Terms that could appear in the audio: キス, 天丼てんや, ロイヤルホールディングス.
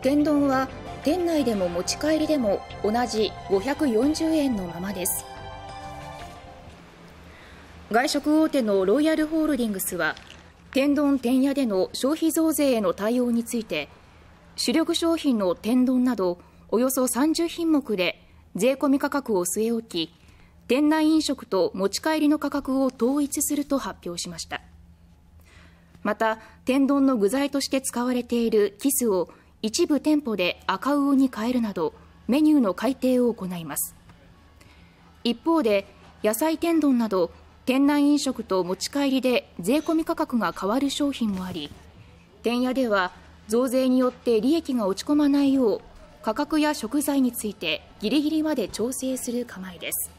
天丼は店内でも持ち帰りでも同じ540円のままです。外食大手のロイヤルホールディングスは天丼てんやでの消費増税への対応について、主力商品の天丼などおよそ30品目で税込み価格を据え置き、店内飲食と持ち帰りの価格を統一すると発表しました。また、天丼の具材として使われているキスを一部店舗で赤魚に変えるなどメニューの改定を行います。一方で、野菜天丼など店内飲食と持ち帰りで税込み価格が変わる商品もあり、てんやでは増税によって利益が落ち込まないよう価格や食材についてギリギリまで調整する構えです。